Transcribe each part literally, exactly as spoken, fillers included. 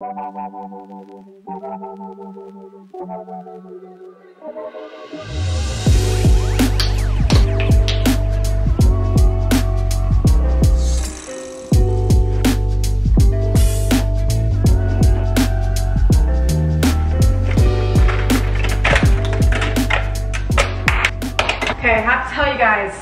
Okay, I have to tell you guys,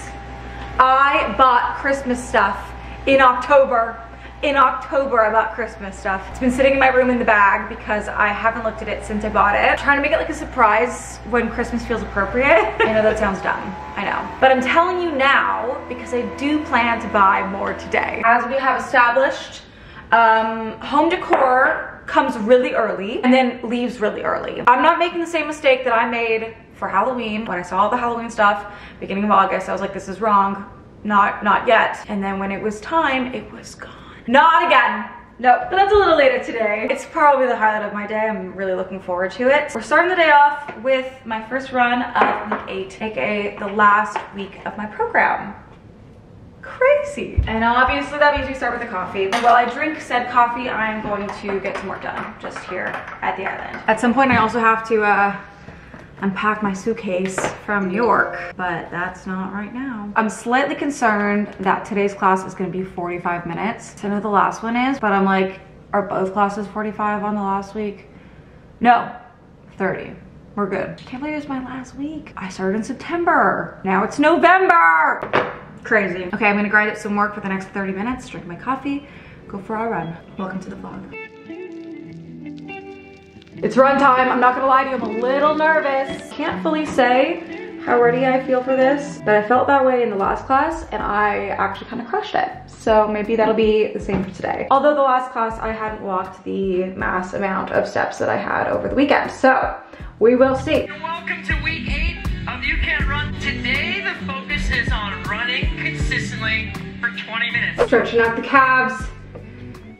I bought Christmas stuff in October. In October, I bought Christmas stuff. It's been sitting in my room in the bag because I haven't looked at it since I bought it. I'm trying to make it like a surprise when Christmas feels appropriate. I know that sounds dumb, I know. But I'm telling you now because I do plan to buy more today. As we have established, um, home decor comes really early and then leaves really early. I'm not making the same mistake that I made for Halloween. When I saw all the Halloween stuff, beginning of August, I was like, this is wrong, not, not yet. And then when it was time, it was gone. Not again. Nope, but that's a little later today. It's probably the highlight of my day. I'm really looking forward to it. We're starting the day off with my first run of week eight, aka the last week of my program. Crazy. And obviously that means we start with a coffee. And while I drink said coffee, I'm going to get some work done just here at the island. At some point I also have to uh, unpack my suitcase from New York, but that's not right now. I'm slightly concerned that today's class is gonna be forty-five minutes. I know the last one is, but I'm like, are both classes forty-five on the last week? No, thirty. We're good. I can't believe it's my last week. I started in September. Now it's November. Crazy. Okay, I'm gonna grind up some work for the next thirty minutes, drink my coffee, go for a run. Welcome to the vlog. It's run time. I'm not gonna lie to you, I'm a little nervous. Can't fully say how ready I feel for this, but I felt that way in the last class and I actually kind of crushed it. So maybe that'll be the same for today. Although the last class I hadn't walked the mass amount of steps that I had over the weekend. So we will see. Welcome to week eight of You Can Run. Today the focus is on running consistently for twenty minutes. Stretching out the calves.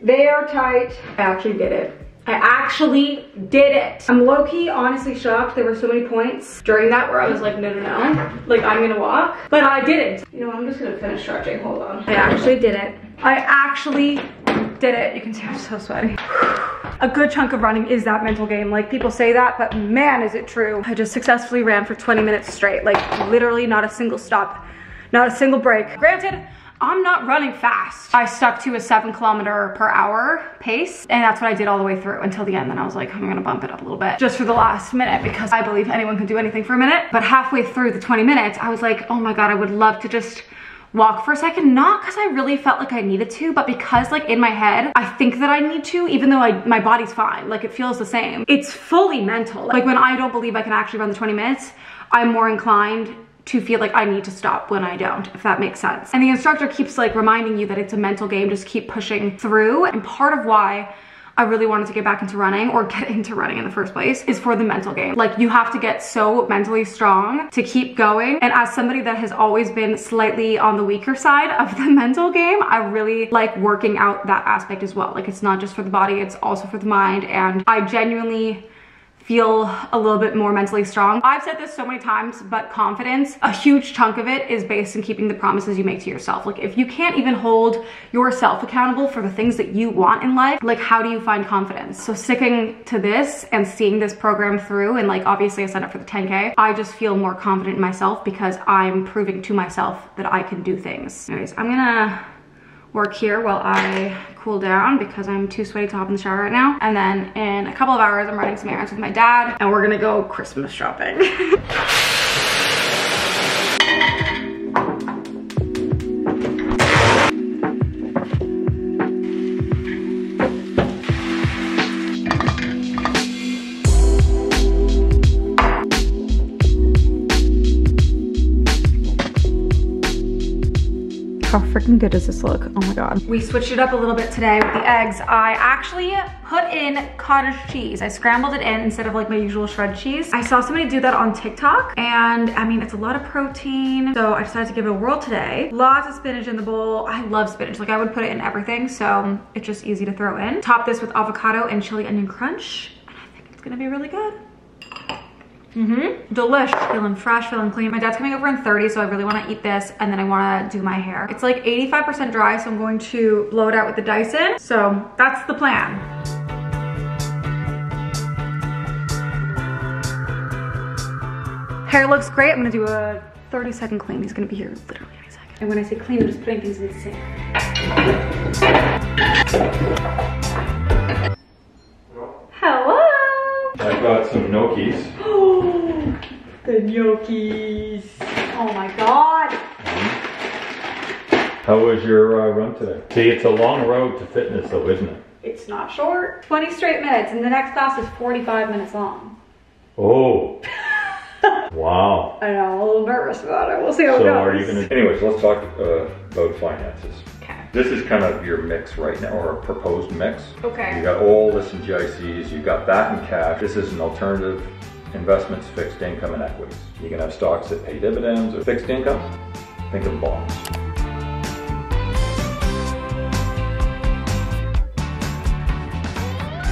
They are tight. I actually did it. I actually did it. I'm low-key honestly shocked. There were so many points during that where I was like, no, no, no. Like, I'm gonna walk, but I didn't. You know what, I'm just gonna finish stretching, hold on. I actually did it. I actually did it. You can see I'm so sweaty. A good chunk of running is that mental game. Like, people say that, but man, is it true. I just successfully ran for twenty minutes straight. Like, literally not a single stop, not a single break. Granted, I'm not running fast. I stuck to a seven kilometer per hour pace, and that's what I did all the way through until the end. Then I was like, I'm gonna bump it up a little bit just for the last minute because I believe anyone can do anything for a minute. But halfway through the twenty minutes, I was like, oh my God, I would love to just walk for a second. Not because I really felt like I needed to, but because like in my head, I think that I need to, even though I, my body's fine. Like, it feels the same. It's fully mental. Like, when I don't believe I can actually run the twenty minutes, I'm more inclined to feel like I need to stop when I don't, if that makes sense. And the instructor keeps like reminding you that it's a mental game, just keep pushing through. And part of why I really wanted to get back into running or get into running in the first place is for the mental game. Like, you have to get so mentally strong to keep going. And as somebody that has always been slightly on the weaker side of the mental game, I really like working out that aspect as well. Like, it's not just for the body, it's also for the mind. And I genuinely feel a little bit more mentally strong. I've said this so many times, but confidence, a huge chunk of it is based in keeping the promises you make to yourself. Like, if you can't even hold yourself accountable for the things that you want in life, like, how do you find confidence? So sticking to this and seeing this program through, and like, obviously I signed up for the ten K, I just feel more confident in myself because I'm proving to myself that I can do things. Anyways, I'm gonna work here while I cool down because I'm too sweaty to hop in the shower right now. And then in a couple of hours, I'm running some errands with my dad and we're gonna go Christmas shopping. How freaking good does this look? Oh my God. We switched it up a little bit today with the eggs. I actually put in cottage cheese. I scrambled it in instead of like my usual shred cheese. I saw somebody do that on TikTok and I mean, it's a lot of protein. So I decided to give it a whirl today. Lots of spinach in the bowl. I love spinach. Like, I would put it in everything. So it's just easy to throw in. Top this with avocado and chili onion crunch. And I think it's gonna be really good. Mm-hmm. Delish. Feeling fresh, feeling clean. My dad's coming over in thirty, so I really want to eat this and then I want to do my hair. It's like eighty-five percent dry, so I'm going to blow it out with the Dyson. So that's the plan. hair looks great. I'm gonna do a thirty second clean. He's gonna be here literally any second. And when I say clean, I'm just putting things in the sink. Hello! I've got some gnocchis. Oh, the gnocchis. Oh my God. How was your uh, run today? See, it's a long road to fitness though, isn't it? It's not short. twenty straight minutes, and the next class is forty-five minutes long. Oh. Wow. I know, I'm a little nervous about it. We'll see how so it goes. So are you gonna... Anyways, let's talk uh, about finances. Okay. This is kind of your mix right now, or a proposed mix. Okay. You got all this in G I Cs, you got that in cash. This is an alternative investments, fixed income, and equities. You can have stocks that pay dividends or fixed income. Think of bonds.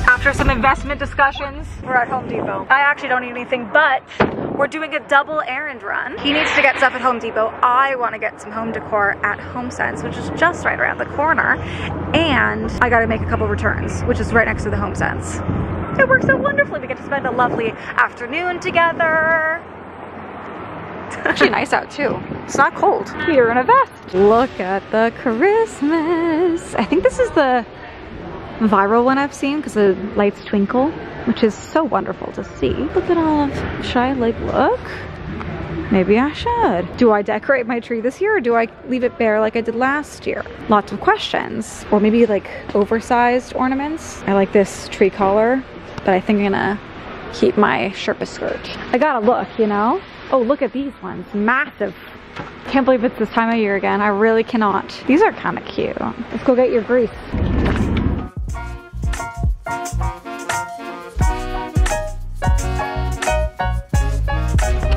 After some investment discussions, we're at Home Depot. I actually don't need anything, but we're doing a double errand run. He needs to get stuff at Home Depot. I want to get some home decor at HomeSense, which is just right around the corner. And I got to make a couple returns, which is right next to the HomeSense. It works so wonderfully. We get to spend a lovely afternoon together. It's actually nice out too. It's not cold. You're in a vest. Look at the Christmas. I think this is the viral one I've seen because the lights twinkle, which is so wonderful to see. Look at all of, should I like look? Maybe I should. Do I decorate my tree this year, or do I leave it bare like I did last year? Lots of questions. Or maybe like oversized ornaments. I like this tree collar, but I think I'm gonna keep my Sherpa skirt. I gotta look, you know? Oh, look at these ones, massive. Can't believe it's this time of year again. I really cannot. These are kind of cute. Let's go get your grease.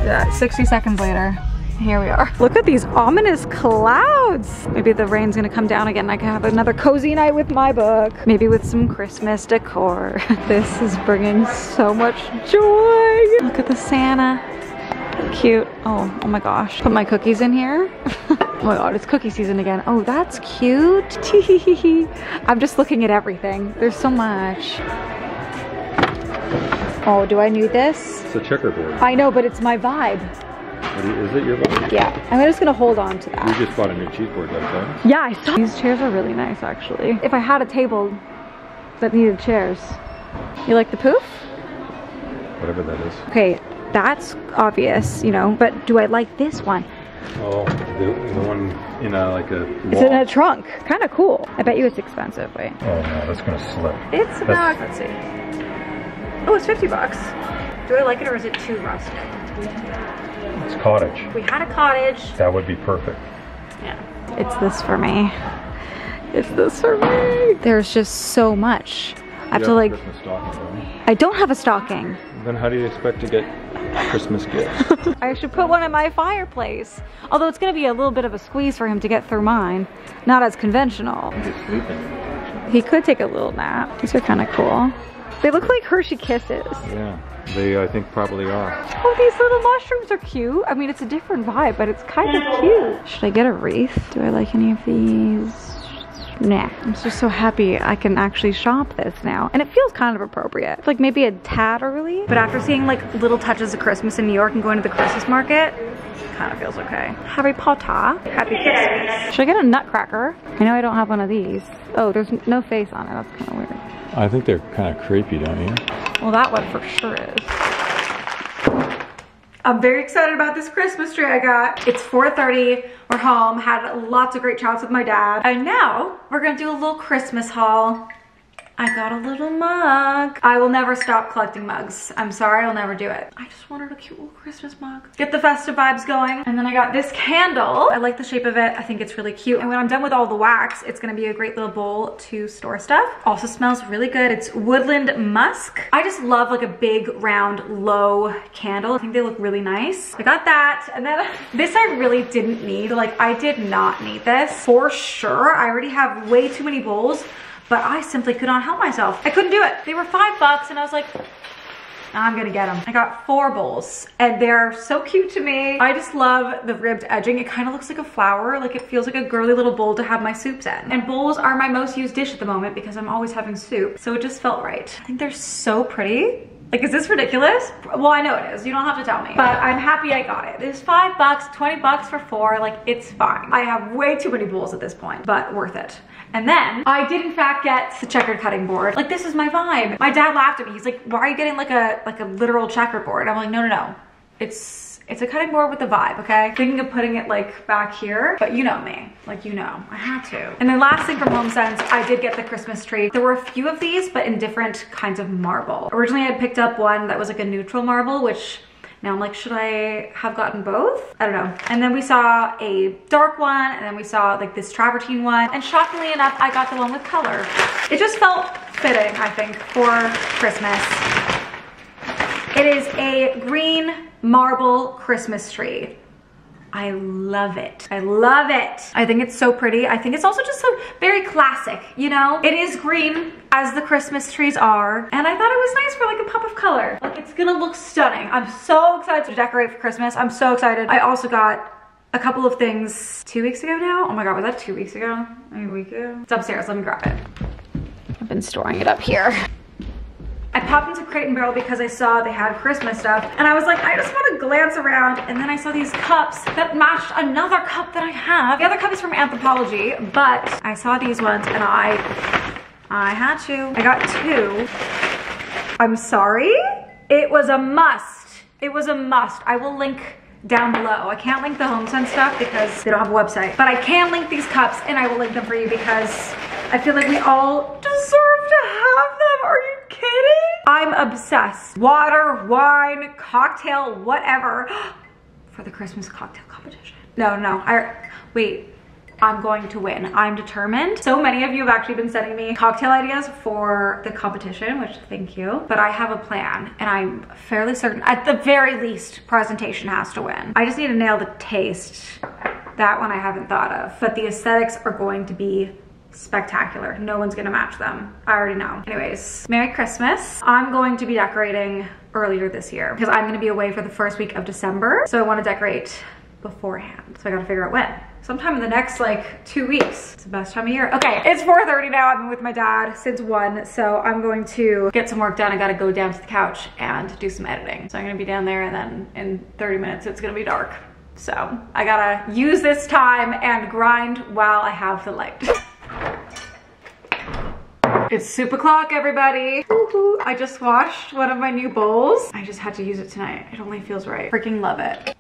Yeah, sixty seconds later, here we are. Look at these ominous clouds. Maybe the rain's gonna come down again. I can have another cozy night with my book. Maybe with some Christmas decor. This is bringing so much joy. Look at the Santa. Cute. Oh, oh my gosh. Put my cookies in here. Oh my God, it's cookie season again. Oh, that's cute. I'm just looking at everything. There's so much. Oh, do I need this? It's a checkerboard. I know, but it's my vibe. Is it your vibe? Yeah, I'm just gonna hold on to that. You just bought a new cheese board, that's right? Yeah, I saw. These chairs are really nice, actually. If I had a table that needed chairs. You like the poof? Whatever that is. Okay, that's obvious, you know, but do I like this one? Oh, the, the one in a, like a wall. It's in a trunk. Kind of cool. I bet you it's expensive, wait. Oh no, that's gonna slip. It's not. Let's see. Oh, it's fifty bucks. Do I like it or is it too rustic? It's cottage. If we had a cottage. That would be perfect. Yeah. It's this for me. It's this for me. There's just so much. I have, have to like. Stocking, don't I don't have a stocking. Then how do you expect to get Christmas gifts? I should put one in my fireplace. Although it's gonna be a little bit of a squeeze for him to get through mine. Not as conventional. He's sleeping. He could take a little nap. These are kind of cool. They look like Hershey Kisses. Yeah, they I think probably are. Oh, these little mushrooms are cute. I mean, it's a different vibe, but it's kind of cute. Should I get a wreath? Do I like any of these? Nah, I'm just so happy I can actually shop this now. And it feels kind of appropriate. It's like maybe a tad early. But after seeing like little touches of Christmas in New York and going to the Christmas market, it kind of feels okay. Harry Potter. Happy Christmas. Should I get a nutcracker? I know I don't have one of these. Oh, there's no face on it. That's kind of weird. I think they're kind of creepy down here. Well, that one for sure is. I'm very excited about this Christmas tree I got. It's four thirty, we're home, had lots of great chats with my dad. And now we're gonna do a little Christmas haul. I got a little mug. I will never stop collecting mugs. I'm sorry, I'll never do it. I just wanted a cute little Christmas mug. Get the festive vibes going. And then I got this candle. I like the shape of it. I think it's really cute. And when I'm done with all the wax, it's gonna be a great little bowl to store stuff. Also smells really good. It's woodland musk. I just love like a big, round, low candle. I think they look really nice. I got that. And then this I really didn't need. Like I did not need this for sure. I already have way too many bowls. But I simply could not help myself. I couldn't do it. They were five bucks and I was like, I'm gonna get them. I got four bowls and they're so cute to me. I just love the ribbed edging. It kind of looks like a flower. Like it feels like a girly little bowl to have my soups in. And bowls are my most used dish at the moment because I'm always having soup. So it just felt right. I think they're so pretty. Like, is this ridiculous? Well, I know it is. You don't have to tell me. But I'm happy I got it. It was five bucks, twenty bucks for four. Like, it's fine. I have way too many bowls at this point, but worth it. And then I did in fact get the checkered cutting board. Like, this is my vibe. My dad laughed at me. He's like, why are you getting like a like a literal checkered board? I'm like, no, no, no. It's it's a cutting board with a vibe, okay? Thinking of putting it like back here, but you know me. Like, you know, I had to. And then last thing from HomeSense, I did get the Christmas tree. There were a few of these, but in different kinds of marble. Originally I picked up one that was like a neutral marble, which now I'm like, should I have gotten both? I don't know. And then we saw a dark one, and then we saw like this travertine one. And shockingly enough, I got the one with color. It just felt fitting, I think, for Christmas. It is a green marble Christmas tree. I love it. I love it. I think it's so pretty. I think it's also just so very classic, you know? It is green, as the Christmas trees are, and I thought it was nice for like a pop of color. Like, it's gonna look stunning. I'm so excited to decorate for Christmas. I'm so excited. I also got a couple of things two weeks ago now. Oh my God, was that two weeks ago? A week ago? It's upstairs, let me grab it. I've been storing it up here. I popped into Crate and Barrel because I saw they had Christmas stuff, and I was like, I just want to glance around, and then I saw these cups that matched another cup that I have. The other cup is from Anthropologie, but I saw these ones, and I, I had to. I got two. I'm sorry. It was a must. It was a must. I will link down below. I can't link the HomeSense stuff because they don't have a website, but I can link these cups, and I will link them for you because I feel like we all deserve to have them. Are you kidding? I'm obsessed. Water, wine, cocktail, whatever, for the Christmas cocktail competition. No, no, I, wait, I'm going to win. I'm determined. So many of you have actually been sending me cocktail ideas for the competition, which thank you, but I have a plan, and I'm fairly certain, at the very least, presentation has to win. I just need to nail the taste. That one I haven't thought of, but the aesthetics are going to be spectacular. No one's gonna match them. I already know. Anyways, Merry Christmas. I'm going to be decorating earlier this year because I'm gonna be away for the first week of December. So I wanna decorate beforehand. So I gotta figure out when. Sometime in the next like two weeks. It's the best time of year. Okay, it's four thirty now. I've been with my dad since one, so I'm going to get some work done. I gotta go down to the couch and do some editing. So I'm gonna be down there, and then in thirty minutes, it's gonna be dark. So I gotta use this time and grind while I have the light. It's soup o'clock, everybody. Woo-hoo. I just washed one of my new bowls. I just had to use it tonight. It only feels right. Freaking love it.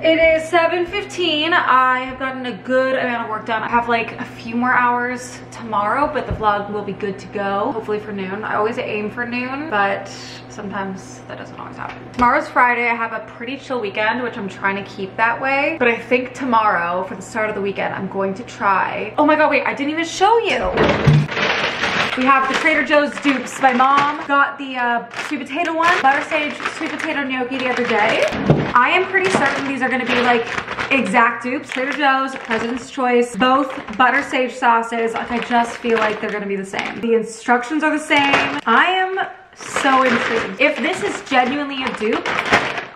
It is seven fifteen. I have gotten a good amount of work done. I have like a few more hours tomorrow, but the vlog will be good to go, hopefully for noon. I always aim for noon, but sometimes that doesn't always happen. Tomorrow's Friday. I have a pretty chill weekend, which I'm trying to keep that way. But I think tomorrow, for the start of the weekend, I'm going to try. Oh my God, wait, I didn't even show you. We have the Trader Joe's dupes. My mom got the uh, sweet potato one, butter sage sweet potato gnocchi the other day. I am pretty certain these are gonna be like exact dupes. Trader Joe's, President's Choice, both butter sage sauces. Like, I just feel like they're gonna be the same. The instructions are the same. I am so intrigued. If this is genuinely a dupe,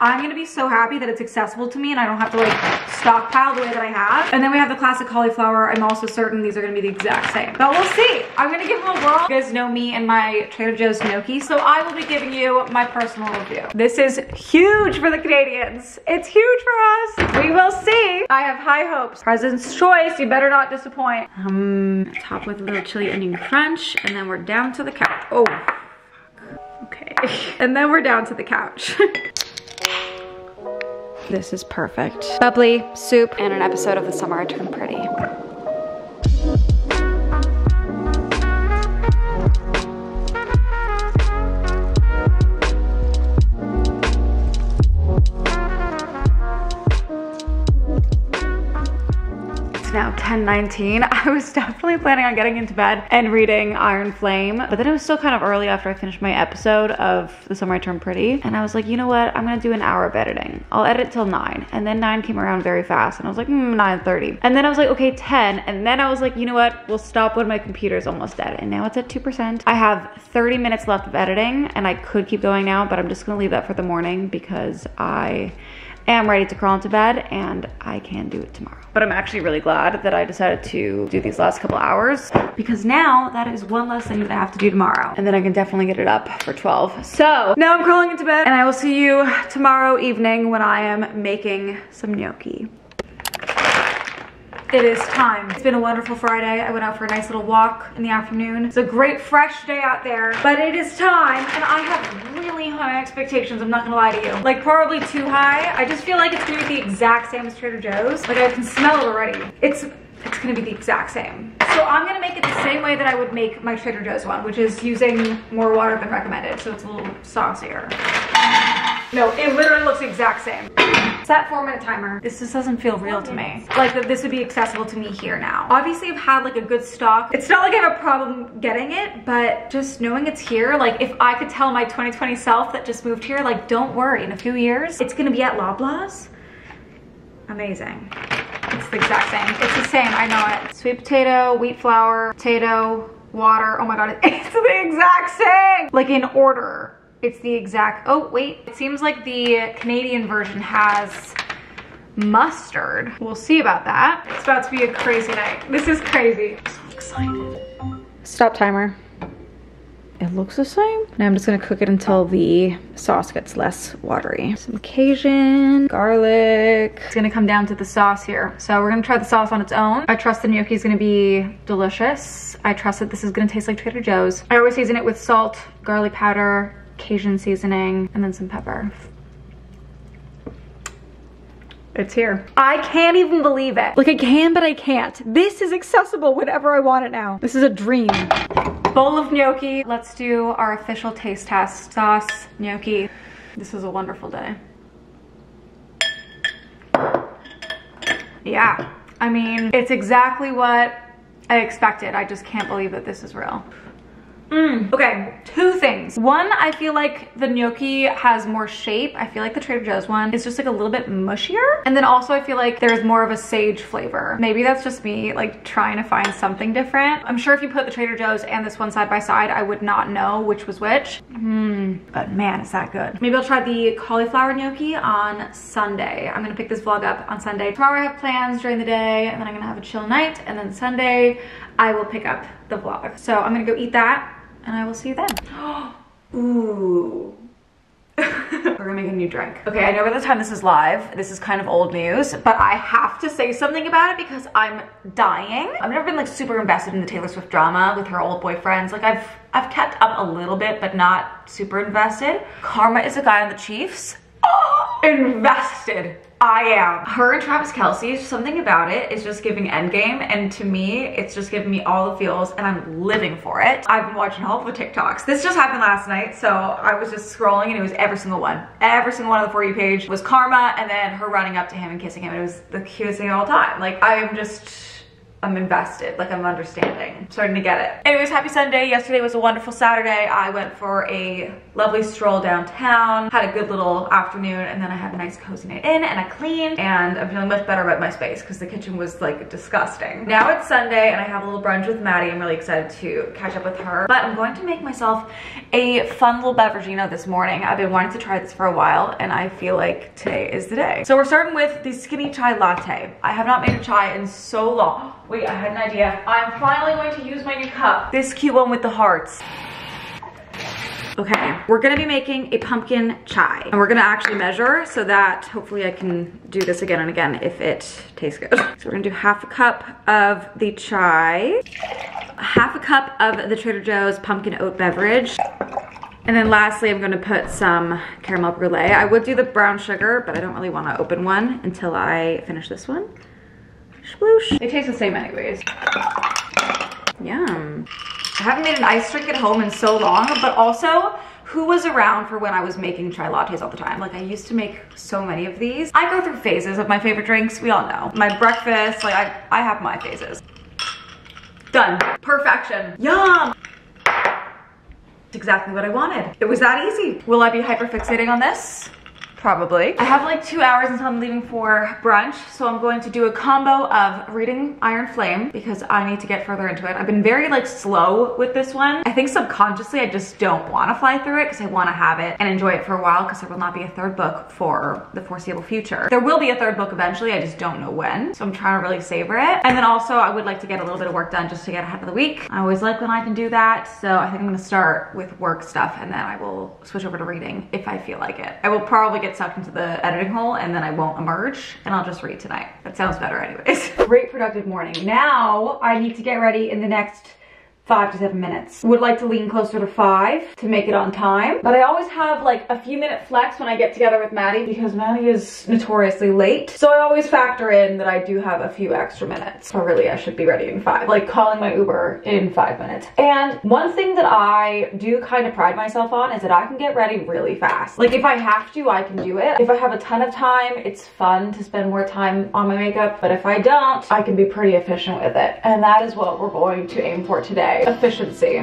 I'm gonna be so happy that it's accessible to me and I don't have to like stockpile the way that I have. And then we have the classic cauliflower. I'm also certain these are gonna be the exact same, but we'll see. I'm gonna give them a whirl. You guys know me and my Trader Joe's gnocchi, so I will be giving you my personal review. This is huge for the Canadians. It's huge for us. We will see. I have high hopes. President's Choice, you better not disappoint. Um, top with a little chili onion crunch, and then we're down to the couch. Oh, okay. And then we're down to the couch. This is perfect. Bubbly, soup, and an episode of The Summer I Turned Pretty. It's now ten nineteen. I was definitely planning on getting into bed and reading Iron Flame, but then it was still kind of early after I finished my episode of The Summer I Turned Pretty, and I was like, you know what? I'm gonna do an hour of editing. I'll edit till nine, and then nine came around very fast, and I was like, mm, nine thirty. And then I was like, okay, ten, and then I was like, you know what? We'll stop when my computer's almost dead, and now it's at two percent. I have thirty minutes left of editing, and I could keep going now, but I'm just gonna leave that for the morning because I am ready to crawl into bed, and I can do it tomorrow. But I'm actually really glad that I decided to do these last couple hours, because now that is one less thing that I have to do tomorrow. And then I can definitely get it up for twelve. So now I'm crawling into bed, and I will see you tomorrow evening when I am making some gnocchi. It is time. It's been a wonderful Friday. I went out for a nice little walk in the afternoon. It's a great fresh day out there, but it is time, and I have really high expectations, I'm not gonna lie to you. Like, probably too high. I just feel like it's gonna be the exact same as Trader Joe's. Like, I can smell it already. It's it's gonna be the exact same. So I'm gonna make it the same way that I would make my Trader Joe's one, which is using more water than recommended, so it's a little saucier. No, it literally looks the exact same. It's that four minute timer. This just doesn't feel real to me. Like, that this would be accessible to me here now. Obviously, I've had like a good stock. It's not like I have a problem getting it, but just knowing it's here, like if I could tell my twenty twenty self that just moved here, like, don't worry, in a few years, it's gonna be at Loblaws. Amazing. It's the exact same. It's the same, I know it. Sweet potato, wheat flour, potato, water. Oh my God, it's the exact same. Like, in order. It's the exact, oh wait. It seems like the Canadian version has mustard. We'll see about that. It's about to be a crazy night. This is crazy. I'm so excited. Stop timer. It looks the same. Now I'm just gonna cook it until the sauce gets less watery. Some Cajun, garlic. It's gonna come down to the sauce here. So we're gonna try the sauce on its own. I trust the gnocchi is gonna be delicious. I trust that this is gonna taste like Trader Joe's. I always season it with salt, garlic powder, Cajun seasoning, and then some pepper. It's here. I can't even believe it. Like, I can, but I can't. This is accessible whenever I want it now. This is a dream. Bowl of gnocchi. Let's do our official taste test. Sauce, gnocchi. This is a wonderful day. Yeah, I mean, it's exactly what I expected. I just can't believe that this is real. Mm. Okay, two things. One, I feel like the gnocchi has more shape. I feel like the Trader Joe's one is just like a little bit mushier. And then also I feel like there's more of a sage flavor. Maybe that's just me like trying to find something different. I'm sure if you put the Trader Joe's and this one side by side, I would not know which was which. Mm. But man, is that good. Maybe I'll try the cauliflower gnocchi on Sunday. I'm gonna pick this vlog up on Sunday. Tomorrow I have plans during the day, and then I'm gonna have a chill night, and then Sunday I will pick up the vlog. So I'm gonna go eat that, and I will see you then. Ooh. We're gonna make a new drink. Okay, I know by the time this is live, this is kind of old news, but I have to say something about it because I'm dying. I've never been like super invested in the Taylor Swift drama with her old boyfriends. Like, I've I've kept up a little bit, but not super invested. Karma is a guy on the Chiefs. Oh, invested. I am. Her and Travis Kelce, something about it is just giving Endgame, and to me, it's just giving me all the feels, and I'm living for it. I've been watching helpful TikToks. This just happened last night, so I was just scrolling, and it was every single one. Every single one on the For You page was Karma, and then her running up to him and kissing him. It was the cutest thing of all time. Like, I am just... I'm invested, like I'm understanding. I'm starting to get it. Anyways, happy Sunday. Yesterday was a wonderful Saturday. I went for a lovely stroll downtown, had a good little afternoon, and then I had a nice cozy night in, and I cleaned, and I'm feeling much better about my space because the kitchen was like disgusting. Now it's Sunday and I have a little brunch with Maddie. I'm really excited to catch up with her, but I'm going to make myself a fun little beverageino this morning. I've been wanting to try this for a while, and I feel like today is the day. So we're starting with the skinny chai latte. I have not made a chai in so long. Wait, I had an idea. I'm finally going to use my new cup. This cute one with the hearts. Okay, we're gonna be making a pumpkin chai, and we're gonna actually measure so that hopefully I can do this again and again if it tastes good. So we're gonna do half a cup of the chai, half a cup of the Trader Joe's pumpkin oat beverage, and then lastly, I'm gonna put some caramel brulee. I would do the brown sugar, but I don't really wanna open one until I finish this one. Sploosh. It tastes the same anyways. Yum. I haven't made an ice drink at home in so long, but also, who was around for when I was making chai lattes all the time? Like, I used to make so many of these. I go through phases of my favorite drinks, we all know. My breakfast, like, I, I have my phases. Done. Perfection. Yum. It's exactly what I wanted. It was that easy. Will I be hyper fixating on this? probably. I have like two hours until I'm leaving for brunch, so I'm going to do a combo of reading Iron Flame because I need to get further into it. I've been very like slow with this one. I think subconsciously I just don't want to fly through it because I want to have it and enjoy it for a while because there will not be a third book for the foreseeable future. There will be a third book eventually, I just don't know when, so I'm trying to really savor it. And then also I would like to get a little bit of work done just to get ahead of the week. I always like when I can do that, so I think I'm going to start with work stuff and then I will switch over to reading if I feel like it. I will probably get sucked into the editing hole and then I won't emerge and I'll just read tonight. That sounds better anyways. Great productive morning. Now I need to get ready in the next five to seven minutes. Would like to lean closer to five to make it on time, but I always have like a few minute flex when I get together with Maddie because Maddie is notoriously late. So I always factor in that I do have a few extra minutes. So really I should be ready in five, like calling my Uber in five minutes. And one thing that I do kind of pride myself on is that I can get ready really fast. Like if I have to, I can do it. If I have a ton of time, it's fun to spend more time on my makeup, but if I don't, I can be pretty efficient with it. And that is what we're going to aim for today. Efficiency.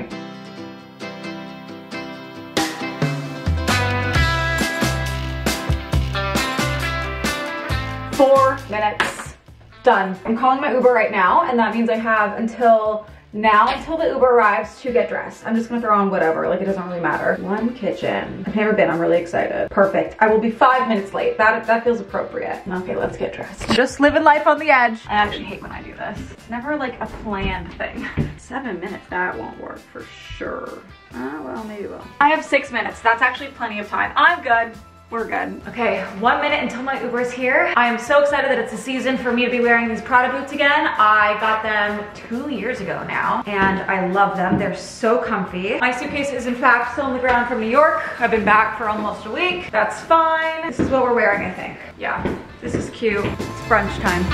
Four minutes. Done. I'm calling my Uber right now, and that means I have until now, until the Uber arrives, to get dressed. I'm just gonna throw on whatever, like it doesn't really matter. One Kitchen. I've never been, I'm really excited. Perfect. I will be five minutes late. That, that feels appropriate. Okay, let's get dressed. Just living life on the edge. I actually hate when I do this. It's never like a planned thing. Seven minutes, that won't work for sure. Ah, uh, well, maybe it will. I have six minutes. That's actually plenty of time. I'm good. We're good. Okay, one minute until my Uber's here. I am so excited that it's a season for me to be wearing these Prada boots again. I got them two years ago now, and I love them. They're so comfy. My suitcase is in fact still on the ground from New York. I've been back for almost a week. That's fine. This is what we're wearing, I think. Yeah, this is cute. It's brunch time.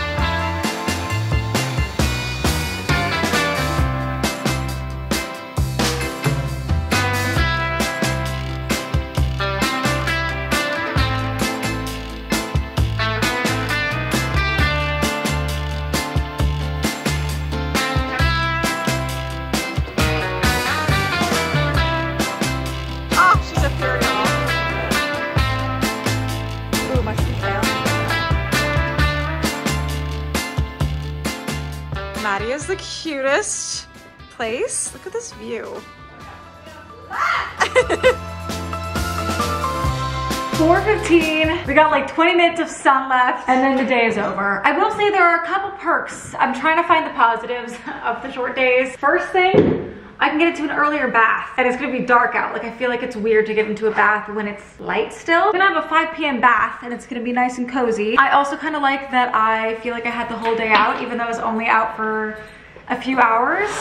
Maddie is the cutest place. Look at this view. four fifteen, we got like twenty minutes of sun left and then the day is over. I will say there are a couple perks. I'm trying to find the positives of the short days. First thing, I can get into an earlier bath and it's gonna be dark out. Like I feel like it's weird to get into a bath when it's light still. Then I have a five p m bath and it's gonna be nice and cozy. I also kind of like that I feel like I had the whole day out even though I was only out for a few hours.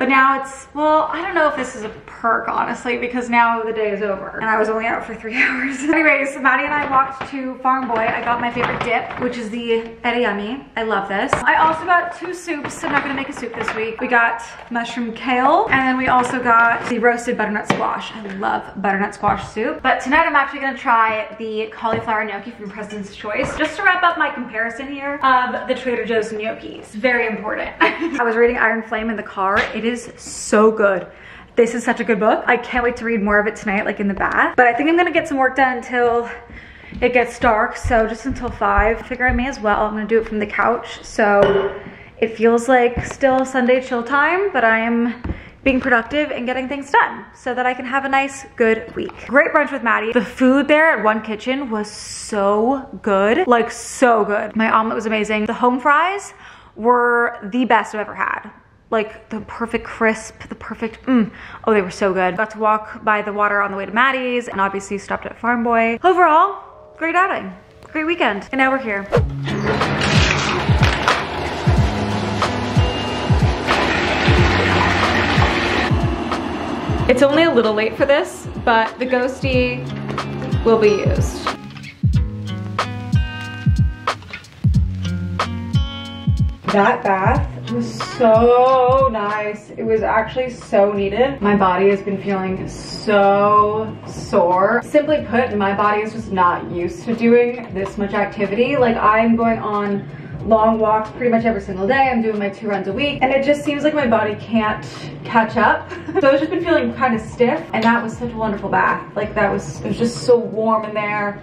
But now it's, well, I don't know if this is a perk honestly because now the day is over and I was only out for three hours. Anyways, Maddie and I walked to Farm Boy. I got my favorite dip, which is the Eriyami. I love this. I also got two soups. I'm not gonna make a soup this week. We got mushroom kale and then we also got the roasted butternut squash. I love butternut squash soup. But tonight I'm actually gonna try the cauliflower gnocchi from President's Choice. Just to wrap up my comparison here of the Trader Joe's gnocchi. It's very important. I was reading Iron Flame in the car. It is It is so good. This is such a good book. I can't wait to read more of it tonight, like in the bath. But I think I'm gonna get some work done until it gets dark. So just until five. I figure I may as well. I'm gonna do it from the couch. So it feels like still Sunday chill time, but I am being productive and getting things done so that I can have a nice, good week. Great brunch with Maddie. The food there at One Kitchen was so good. Like so good. My omelet was amazing. The home fries were the best I've ever had. Like the perfect crisp, the perfect, mm. Oh, they were so good. Got to walk by the water on the way to Maddie's and obviously stopped at Farm Boy. Overall, great outing, great weekend. And now we're here. It's only a little late for this, but the ghostie will be used. That bath was so nice. It was actually so needed. My body has been feeling so sore. Simply put, my body is just not used to doing this much activity. Like I'm going on long walks pretty much every single day. I'm doing my two runs a week and it just seems like my body can't catch up. So I've just been feeling kind of stiff and that was such a wonderful bath. Like that was, it was just so warm in there.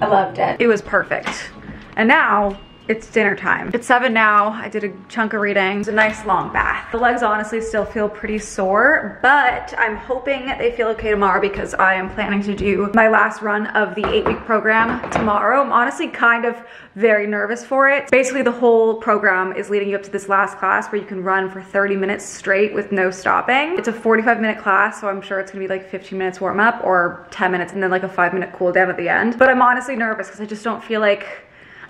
I loved it. It was perfect. And now it's dinner time. It's seven now. I did a chunk of reading. It's a nice long bath. The legs honestly still feel pretty sore, but I'm hoping they feel okay tomorrow because I am planning to do my last run of the eight week program tomorrow. I'm honestly kind of very nervous for it. Basically the whole program is leading you up to this last class where you can run for thirty minutes straight with no stopping. It's a forty-five minute class, so I'm sure it's gonna be like fifteen minutes warm up or ten minutes and then like a five minute cool down at the end. But I'm honestly nervous because I just don't feel like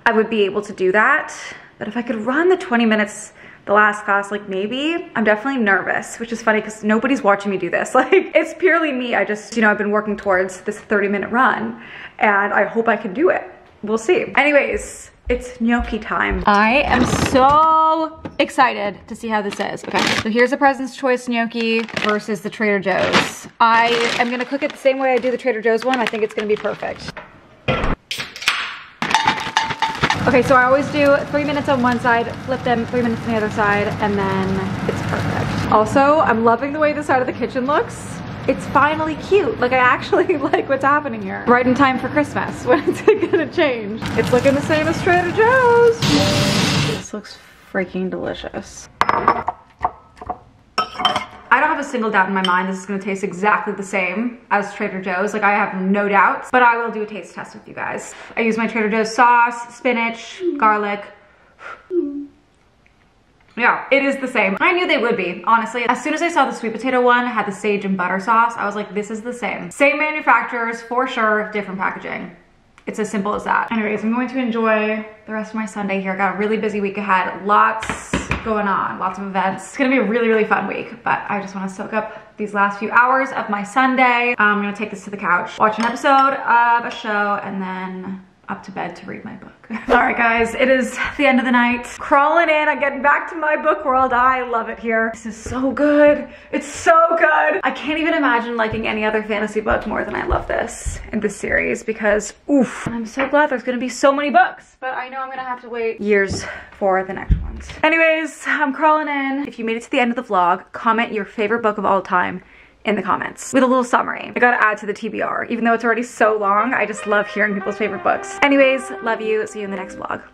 I would be able to do that. But if I could run the twenty minutes, the last class, like maybe. I'm definitely nervous, which is funny because nobody's watching me do this. Like it's purely me. I just, you know, I've been working towards this thirty minute run and I hope I can do it. We'll see. Anyways, it's gnocchi time. I am so excited to see how this is. Okay, so here's the President's Choice gnocchi versus the Trader Joe's. I am gonna cook it the same way I do the Trader Joe's one. I think it's gonna be perfect. Okay, so I always do three minutes on one side, flip them, three minutes on the other side, and then it's perfect. Also, I'm loving the way this side of the kitchen looks. It's finally cute. Like I actually like what's happening here. Right in time for Christmas. When is it gonna change? It's looking the same as Trader Joe's. This looks freaking delicious. I don't have a single doubt in my mind this is gonna taste exactly the same as Trader Joe's. Like I have no doubts, but I will do a taste test with you guys. I use my Trader Joe's sauce, spinach, garlic. Yeah, it is the same. I knew they would be, honestly. As soon as I saw the sweet potato one had the sage and butter sauce, I was like, this is the same. Same manufacturers, for sure, different packaging. It's as simple as that. Anyways, I'm going to enjoy the rest of my Sunday here. Got a really busy week ahead. Lots going on, lots of events. It's gonna be a really, really fun week, but I just wanna soak up these last few hours of my Sunday. I'm gonna take this to the couch, watch an episode of a show, and then up to bed to read my book. All right, guys, it is the end of the night. Crawling in, I'm getting back to my book world. I love it here. This is so good. It's so good. I can't even imagine liking any other fantasy book more than I love this in this series because, oof. I'm so glad there's gonna be so many books, but I know I'm gonna have to wait years for the next ones. Anyways, I'm crawling in. If you made it to the end of the vlog, comment your favorite book of all time in the comments with a little summary. I gotta add to the T B R, even though it's already so long. I just love hearing people's favorite books. Anyways, love you. See you in the next vlog.